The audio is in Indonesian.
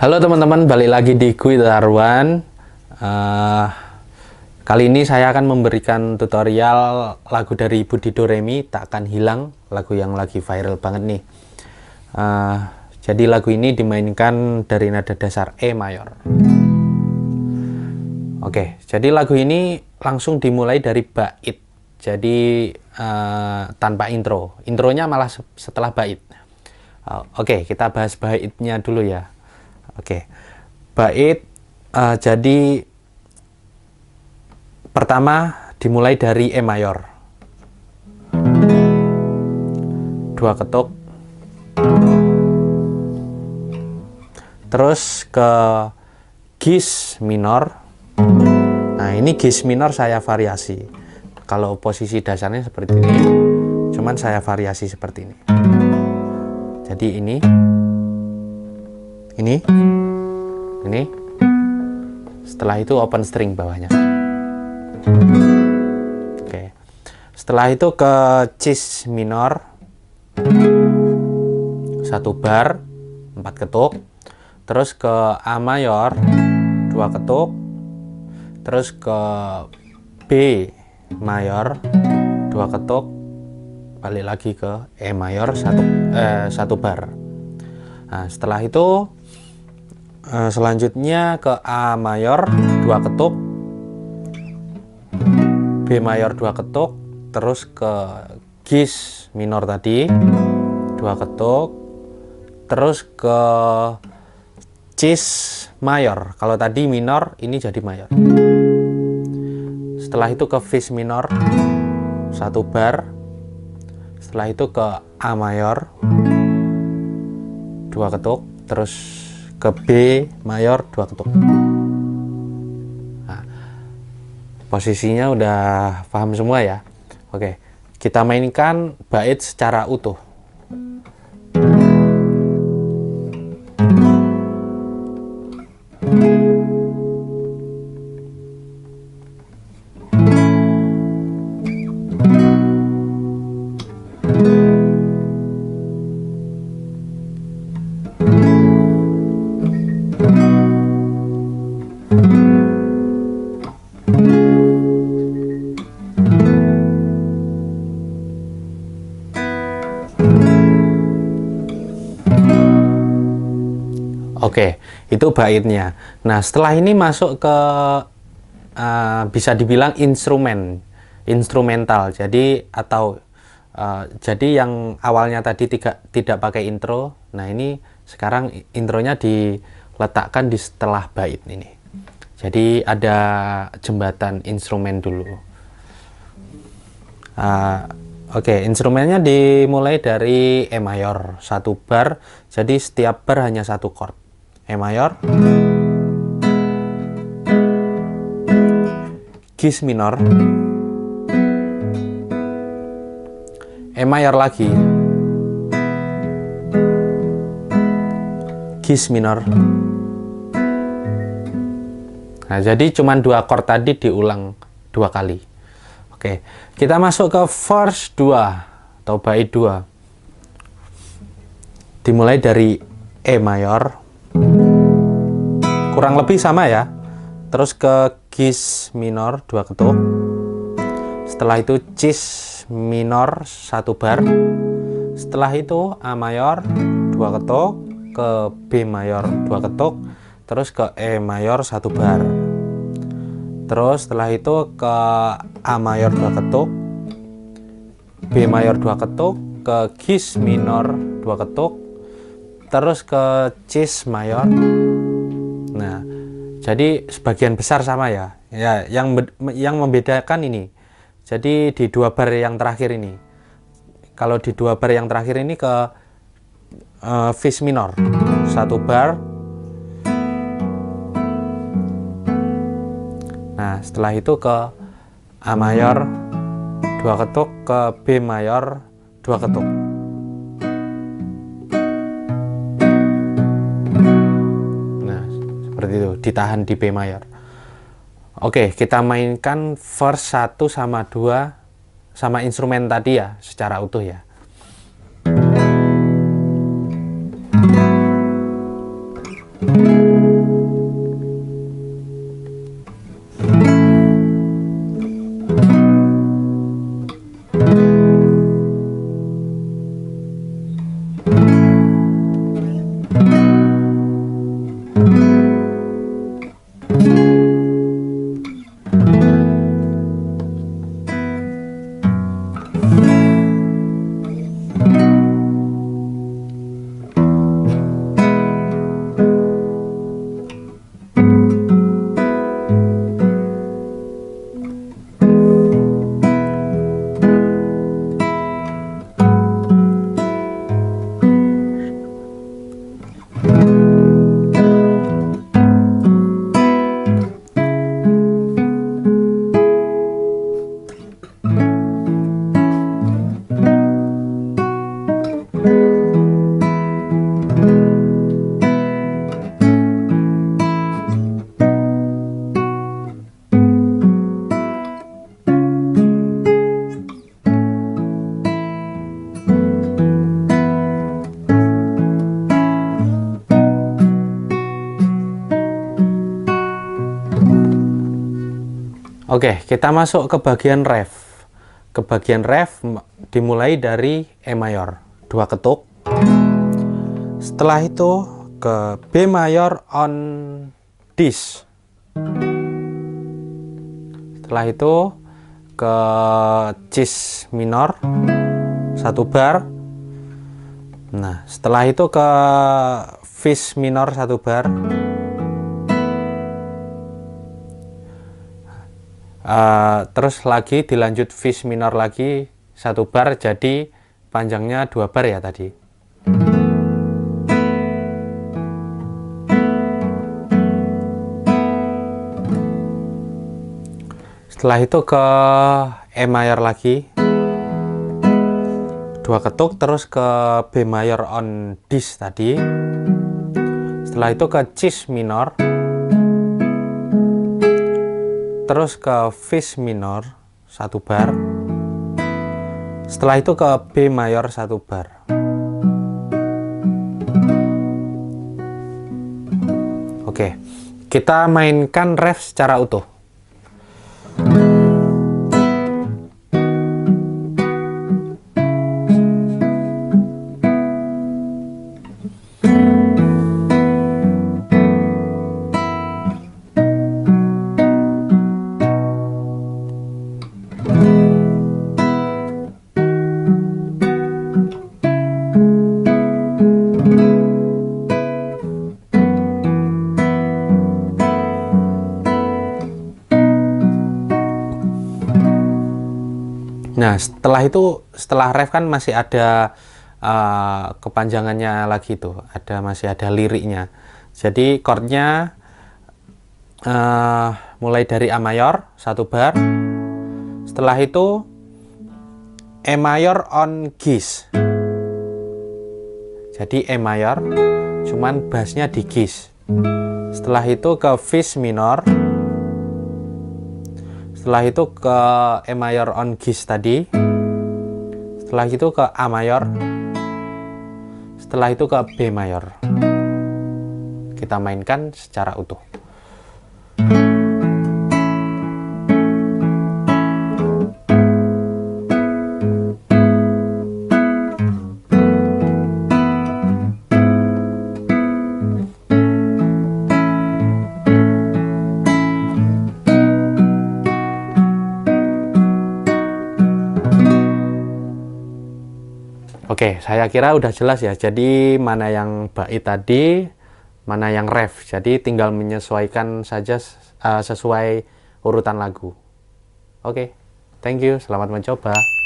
Halo teman-teman, balik lagi di Gui Tarwan. Kali ini saya akan memberikan tutorial lagu dari Budi Doremi Tak Kan Hilang, lagu yang lagi viral banget nih. Jadi lagu ini dimainkan dari nada dasar E mayor. Oke, jadi lagu ini langsung dimulai dari bait. Jadi tanpa intro, intronya malah setelah bait. Oke, kita bahas baitnya dulu ya. Oke, bait jadi pertama dimulai dari E mayor, dua ketuk, terus ke Gis minor. Nah, ini Gis minor saya variasi. Kalau posisi dasarnya seperti ini, cuman saya variasi seperti ini. Jadi ini, setelah itu open string bawahnya. Oke, setelah itu ke Cis minor, satu bar, 4 ketuk, terus ke A mayor, 2 ketuk, terus ke B mayor, 2 ketuk, balik lagi ke E mayor, satu bar. Nah, setelah itu selanjutnya ke A mayor, 2 ketuk, B mayor, 2 ketuk, terus ke Gis minor tadi, 2 ketuk, terus ke Cis mayor. Kalau tadi minor, ini jadi mayor. Setelah itu ke Vis minor, 1 bar. Setelah itu ke A mayor, 2 ketuk, terus ke B mayor, 2 ketuk. Nah, posisinya udah paham semua ya. Oke, kita mainkan bait secara utuh. Oke, itu baitnya. Nah, setelah ini masuk ke bisa dibilang instrumental. Jadi jadi yang awalnya tadi tidak pakai intro. Nah, ini sekarang intronya diletakkan di setelah bait ini. Jadi ada jembatan instrumen dulu. Oke, instrumennya dimulai dari E mayor, 1 bar. Jadi setiap bar hanya 1 chord. E mayor, Gis minor, E mayor lagi, Gis minor. Nah, jadi cuma 2 chord tadi diulang 2 kali. Oke, kita masuk ke verse 2 atau bait 2. Dimulai dari E mayor, kurang lebih sama ya, terus ke Gis minor, 2 ketuk, setelah itu Cis minor, 1 bar, setelah itu A mayor, 2 ketuk, ke B mayor, 2 ketuk, terus ke E mayor, 1 bar, terus setelah itu ke A mayor, 2 ketuk, B mayor, 2 ketuk, ke Gis minor, 2 ketuk, terus ke Cis mayor. Nah, jadi sebagian besar sama ya. Ya, yang membedakan ini. Jadi di 2 bar yang terakhir ini. Kalau di 2 bar yang terakhir ini ke Vis minor, 1 bar. Nah, setelah itu ke A mayor, 2 ketuk, ke B mayor, 2 ketuk. Itu ditahan di B mayor. Oke, kita mainkan verse 1 sama 2 sama instrumen tadi ya, secara utuh ya. Oke, kita masuk ke bagian ref. Ke bagian ref dimulai dari E mayor, 2 ketuk. Setelah itu ke B mayor on dis. Setelah itu ke cis minor, 1 bar. Nah, setelah itu ke vis minor, 1 bar. Terus lagi dilanjut vis minor lagi 1 bar, jadi panjangnya 2 bar ya tadi. Setelah itu ke E mayor lagi 2 ketuk, terus ke B mayor on dis tadi. Setelah itu ke cis minor, terus ke vis minor 1 bar. Setelah itu ke B mayor 1 bar. Oke, kita mainkan ref secara utuh. Nah, setelah itu, setelah ref kan masih ada kepanjangannya lagi tuh, masih ada liriknya. Jadi chordnya mulai dari A mayor 1 bar. Setelah itu E mayor on gis. Jadi E mayor, cuman bassnya di gis. Setelah itu ke vis minor. Setelah itu ke E mayor on gis tadi. Setelah itu ke A mayor. Setelah itu ke B mayor. Kita mainkan secara utuh. Oke, saya kira udah jelas ya. Jadi mana yang bait tadi, mana yang ref. Jadi tinggal menyesuaikan saja sesuai urutan lagu. Oke, thank you. Selamat mencoba.